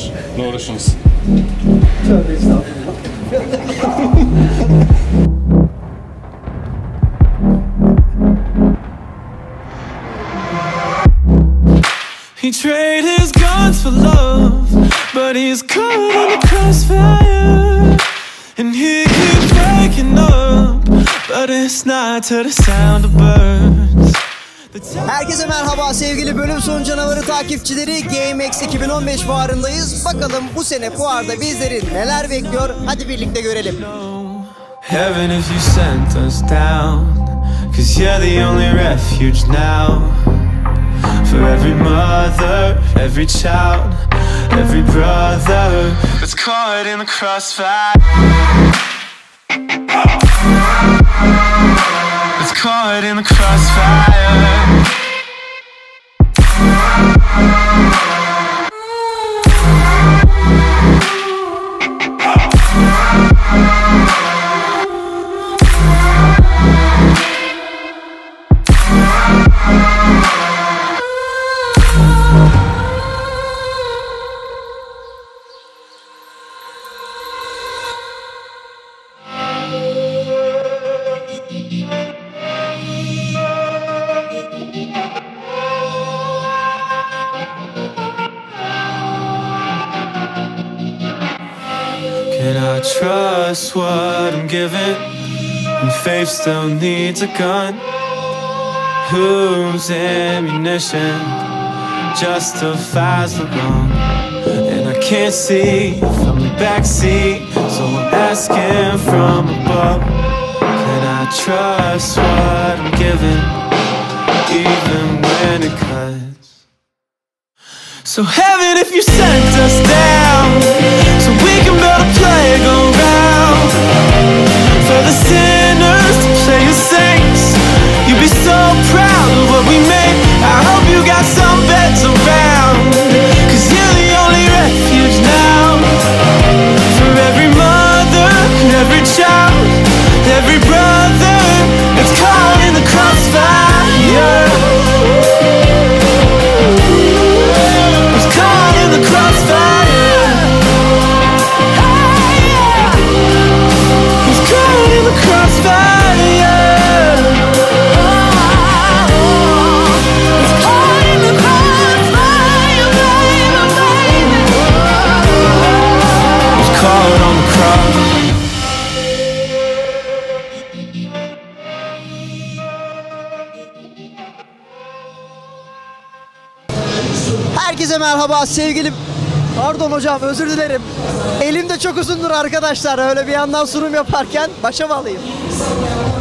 olur. Doğruşunuz. Tövbe estağfurullah. He traded his guns for love, but he's caught in the crossfire. And he keeps waking up, but it's not to the sound of birds. Herkese merhaba sevgili Bölüm Sonu Canavarı takipçileri, GameX 2015 fuarındayız. Bakalım bu sene fuarda bizleri neler bekliyor, hadi birlikte görelim. Heaven if you sent us down, cause you're the only refuge now. For every mother, every child, every brother that's caught in the crossfire. That's caught in the crossfire. Can I trust what I'm given? And faith still needs a gun. Whose ammunition justifies the wrong? And I can't see from the backseat, so I'm asking from above. Can I trust what I'm given, even when it cuts? So heaven, if you sent us down, so we can build a plague around for the sinners to play as saints. You'd be so proud of what we make. I hope you got some beds around, cause you're the only refuge now. For every mother, every child, every brother that's caught in the crossfire. Herkese merhaba sevgili, pardon hocam özür dilerim. Elim de çok uzundur arkadaşlar, öyle bir yandan sunum yaparken başa bağlayayım.